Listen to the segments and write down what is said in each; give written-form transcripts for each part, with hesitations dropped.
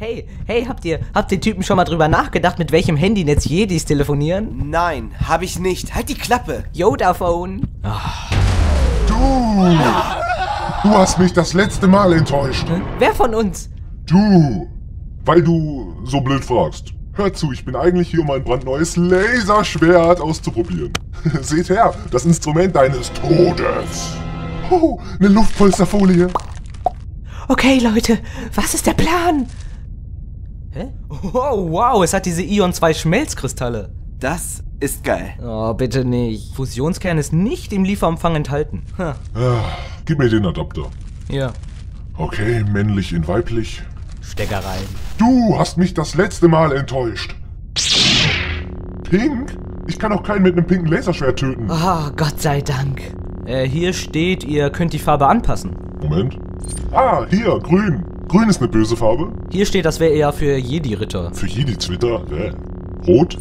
Hey, habt ihr Typen schon mal drüber nachgedacht, mit welchem Handynetz Jedis telefonieren? Nein, hab ich nicht. Halt die Klappe. Yoda-Phone. Du hast mich das letzte Mal enttäuscht. Wer von uns? Du. Weil du so blöd fragst. Hör zu, ich bin eigentlich hier, um ein brandneues Laserschwert auszuprobieren. Seht her, das Instrument deines Todes. Oh, eine Luftpolsterfolie. Okay, Leute, was ist der Plan? Hä? Oh, wow, es hat diese Ion-2-Schmelzkristalle. Das ist geil. Oh, bitte nicht. Fusionskern ist nicht im Lieferumfang enthalten. Hm. Gib mir den Adapter. Ja. Okay, männlich in weiblich. Stecker rein. Du hast mich das letzte Mal enttäuscht. Pink? Ich kann auch keinen mit einem pinken Laserschwert töten. Oh, Gott sei Dank. Hier steht, ihr könnt die Farbe anpassen. Moment. Ah, hier, grün. Grün ist eine böse Farbe. Hier steht, das wäre eher für Jedi-Ritter. Für Jedi-Zwitter? Rot.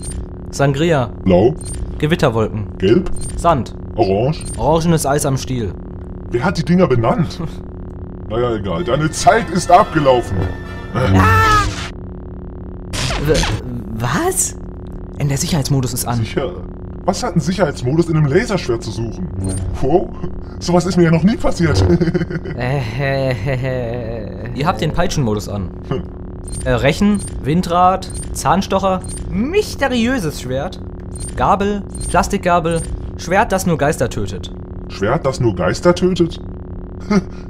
Sangria. Blau. Gewitterwolken. Gelb. Sand. Orange. Orangenes Eis am Stiel. Wer hat die Dinger benannt? Naja, egal. Deine Zeit ist abgelaufen. Ah! Was? In der Sicherheitsmodus ist an. Sicher? Was hat ein Sicherheitsmodus in einem Laserschwert zu suchen? Wow, sowas ist mir ja noch nie passiert. Ihr habt den Peitschenmodus an. Rechen, Windrad, Zahnstocher, mysteriöses Schwert, Gabel, Plastikgabel, Schwert, das nur Geister tötet. Schwert, das nur Geister tötet?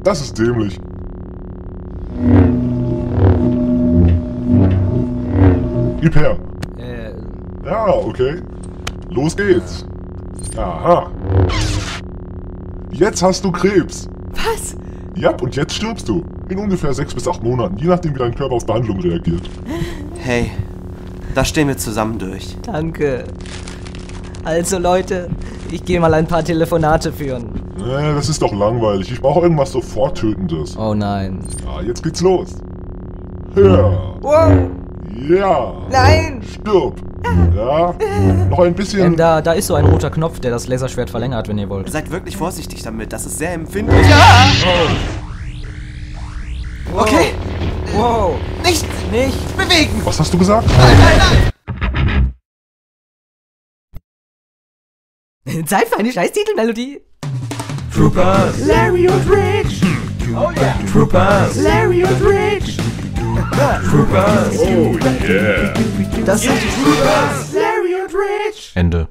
Das ist dämlich. Gib her. Ja, okay. Los geht's. Aha. Jetzt hast du Krebs. Was? Ja, und jetzt stirbst du. In ungefähr 6 bis 8 Monaten, je nachdem wie dein Körper auf Behandlung reagiert. Hey, da stehen wir zusammen durch. Danke. Also Leute, ich gehe mal ein paar Telefonate führen. Das ist doch langweilig. Ich brauche irgendwas sofort Tötendes. Oh nein. Ja, jetzt geht's los. Ja. Wow. Ja. Nein. Stirb. Ja, noch ein bisschen... Da ist so ein roter Knopf, der das Laserschwert verlängert, wenn ihr wollt. Seid wirklich vorsichtig damit, das ist sehr empfindlich. Ja. Wow. Okay. Wow. Nicht bewegen. Was hast du gesagt? Nein. Zeit für eine scheiß Titelmelodie. Troopers, Larry und Rich. Oh yeah. Troopers, Larry und Rich. Troopers. Oh yeah. Das sind die Troopers. Larry und Rich. Ende.